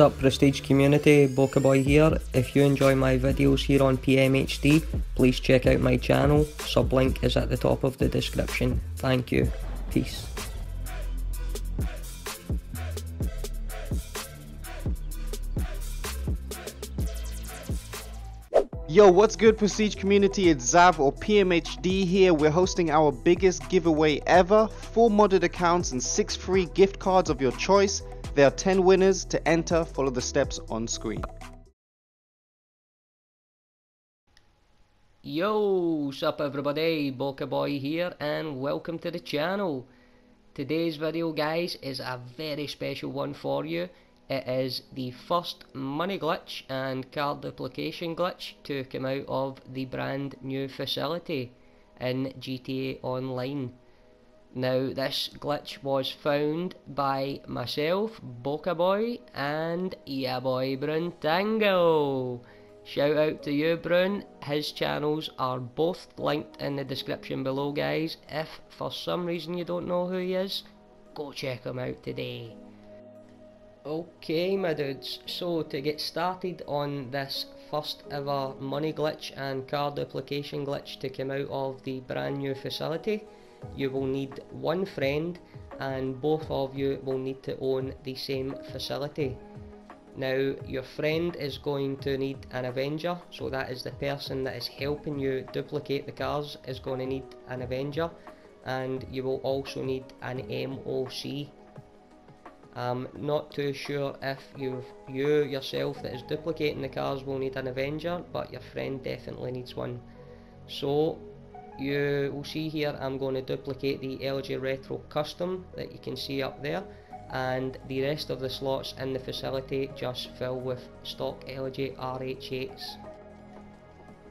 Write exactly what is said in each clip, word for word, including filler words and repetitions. What's up Prestige Community, Boka Boy here. If you enjoy my videos here on P M H D, please check out my channel, sublink is at the top of the description. Thank you, peace. Yo, what's good Prestige Community, it's Zav or P M H D here. We're hosting our biggest giveaway ever, four modded accounts and six free gift cards of your choice. There are ten winners. To enter, follow the steps on screen. Yo, what's up everybody, Boka Boy here and welcome to the channel. Today's video guys is a very special one for you. It is the first money glitch and card duplication glitch to come out of the brand new facility in G T A Online. Now this glitch was found by myself, Boka Boy, and yeah boy Broontago. Shout out to you Broon, his channels are both linked in the description below guys. If for some reason you don't know who he is, go check him out today. Okay my dudes, so to get started on this first ever money glitch and card duplication glitch to come out of the brand new facility, you will need one friend and both of you will need to own the same facility. Now your friend is going to need an Avenger, so that is the person that is helping you duplicate the cars is going to need an Avenger, and you will also need an M O C. I'm not too sure if you've, you yourself that is duplicating the cars will need an Avenger, but your friend definitely needs one. So you will see here I'm going to duplicate the L G Retro Custom that you can see up there, and the rest of the slots in the facility just fill with stock Elegy R H eights.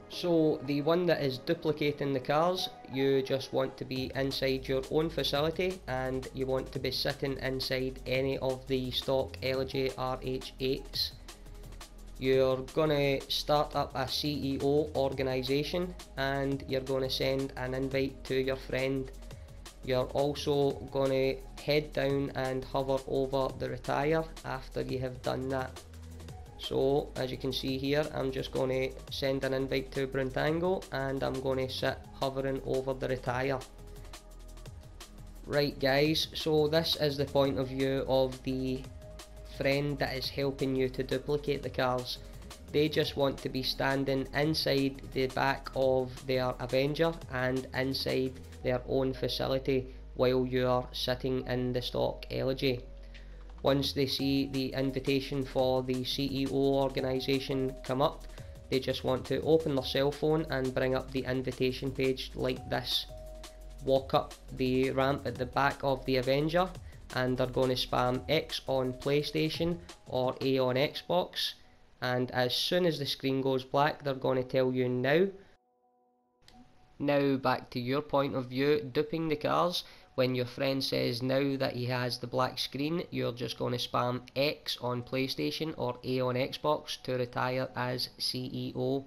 So the one that is duplicating the cars, you just want to be inside your own facility and you want to be sitting inside any of the stock L G R H eights. You're gonna start up a C E O organization and you're gonna send an invite to your friend. You're also gonna head down and hover over the retire after you have done that. So as you can see here, I'm just going to send an invite to Broontago and I'm going to sit hovering over the retire. Right guys, so this is the point of view of the friend that is helping you to duplicate the cars. They just want to be standing inside the back of their Avenger and inside their own facility while you are sitting in the stock Elegy. Once they see the invitation for the C E O organisation come up, they just want to open their cell phone and bring up the invitation page like this. Walk up the ramp at the back of the Avenger and they're going to spam X on PlayStation or A on Xbox, and as soon as the screen goes black they're going to tell you now. Now back to your point of view, duping the cars. When your friend says now that he has the black screen, you're just going to spam X on PlayStation or A on Xbox to retire as C E O.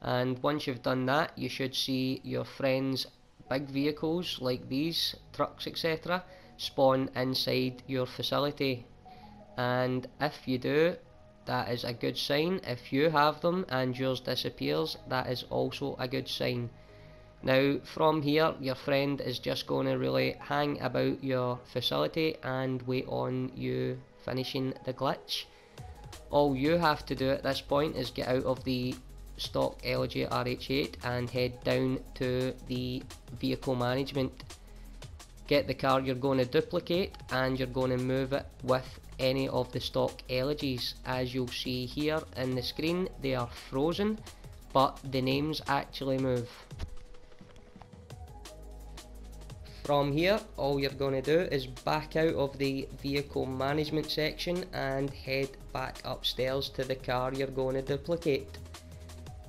And once you've done that, you should see your friend's big vehicles like these, trucks et cetera, spawn inside your facility. And if you do, that is a good sign. If you have them and yours disappears, that is also a good sign. Now from here your friend is just going to really hang about your facility and wait on you finishing the glitch. All you have to do at this point is get out of the stock L G R H eight and head down to the vehicle management. Get the car you're going to duplicate and you're going to move it with any of the stock Elegies. As you'll see here in the screen, they are frozen but the names actually move. From here, all you're going to do is back out of the vehicle management section and head back upstairs to the car you're going to duplicate.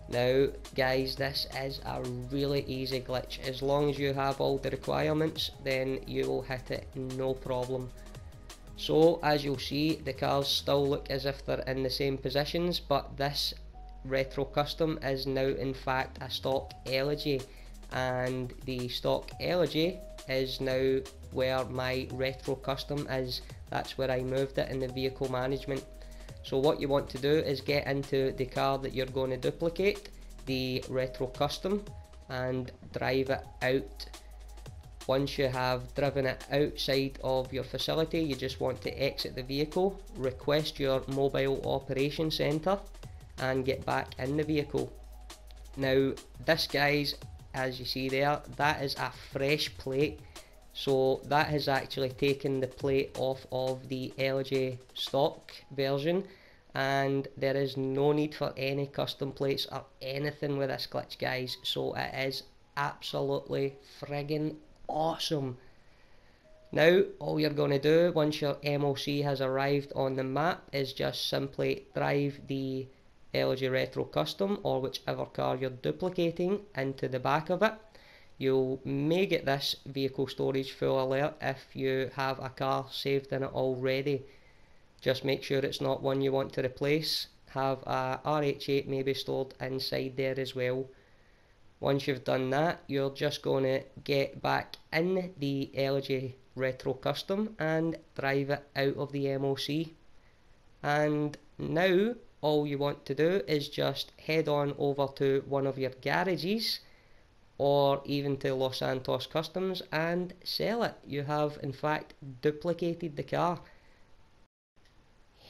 Now guys, this is a really easy glitch. As long as you have all the requirements, then you will hit it no problem. So as you'll see, the cars still look as if they're in the same positions, but this Retro Custom is now in fact a stock Elegy, and the stock Elegy is now where my Retro Custom is. That's where I moved it in the vehicle management. So what you want to do is get into the car that you're going to duplicate, the Retro Custom, and drive it out. Once you have driven it outside of your facility, you just want to exit the vehicle, request your mobile operation center, and get back in the vehicle. Now this, guys, as you see there, that is a fresh plate, so that has actually taken the plate off of the Elegy stock version, and there is no need for any custom plates or anything with this glitch, guys. So it is absolutely friggin awesome. Now all you're going to do once your M O C has arrived on the map is just simply drive the Elegy Retro Custom or whichever car you're duplicating into the back of it. You may get this vehicle storage full alert if you have a car saved in it already. Just make sure it's not one you want to replace. Have a R H eight maybe stored inside there as well. Once you've done that, you're just going to get back in the Elegy Retro Custom and drive it out of the M O C. And now all you want to do is just head on over to one of your garages or even to Los Santos Customs and sell it. You have in fact duplicated the car.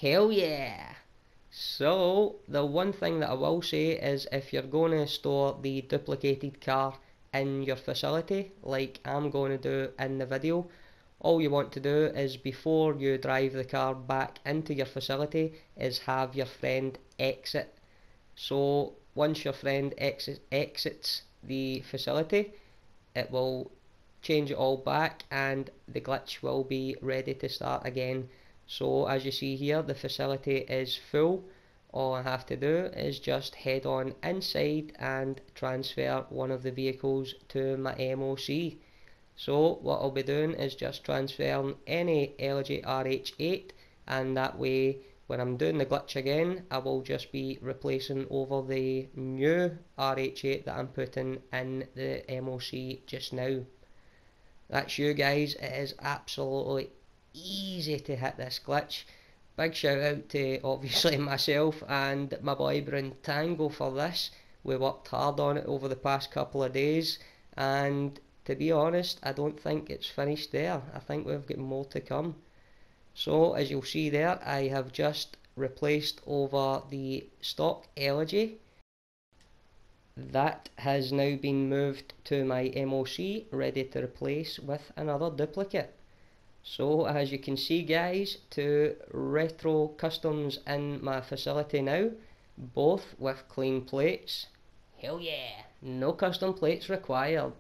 Hell yeah! So the one thing that I will say is if you're going to store the duplicated car in your facility like I'm going to do in the video, all you want to do is before you drive the car back into your facility is have your friend exit. So once your friend exit, exits the facility, it will change it all back and the glitch will be ready to start again. So as you see here, the facility is full. All I have to do is just head on inside and transfer one of the vehicles to my M O C. So what I'll be doing is just transferring any Elegy R H eight, and that way when I'm doing the glitch again I will just be replacing over the new R H eight that I'm putting in the M O C just now. That's you, guys. It is absolutely easy to hit this glitch. Big shout out to obviously myself and my boy Broontago for this. We worked hard on it over the past couple of days, and to be honest, I don't think it's finished there. I think we've got more to come. So as you'll see there, I have just replaced over the stock Elegy. That has now been moved to my M O C, ready to replace with another duplicate. So as you can see, guys, two Retro Customs in my facility now, both with clean plates. Hell yeah! No custom plates required.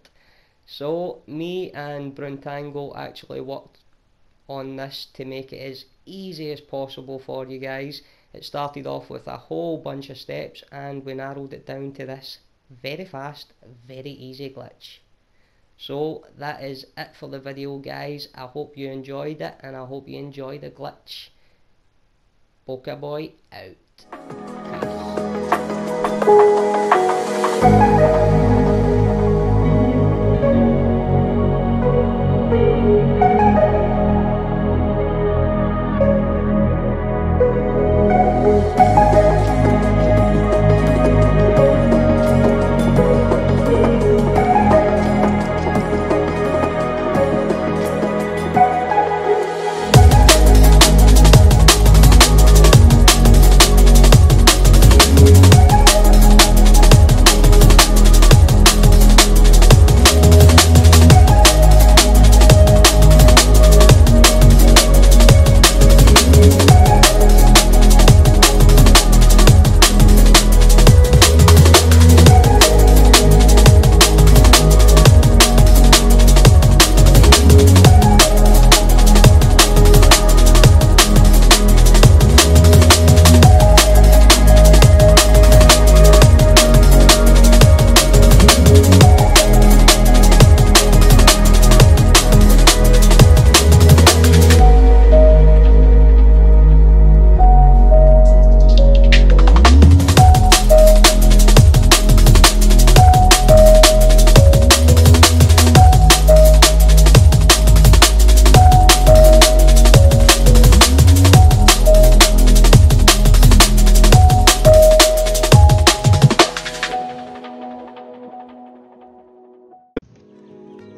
So me and Broontago actually worked on this to make it as easy as possible for you guys. It started off with a whole bunch of steps and we narrowed it down to this very fast, very easy glitch. So that is it for the video, guys. I hope you enjoyed it and I hope you enjoy the glitch. Boka Boy out.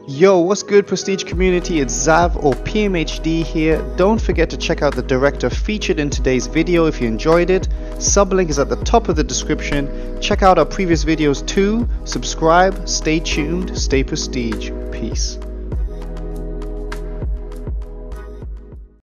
Yo, what's good Prestige Community, it's Zav or P M H D here. Don't forget to check out the director featured in today's video if you enjoyed it. Sublink is at the top of the description. Check out our previous videos too. Subscribe, stay tuned, stay prestige. Peace.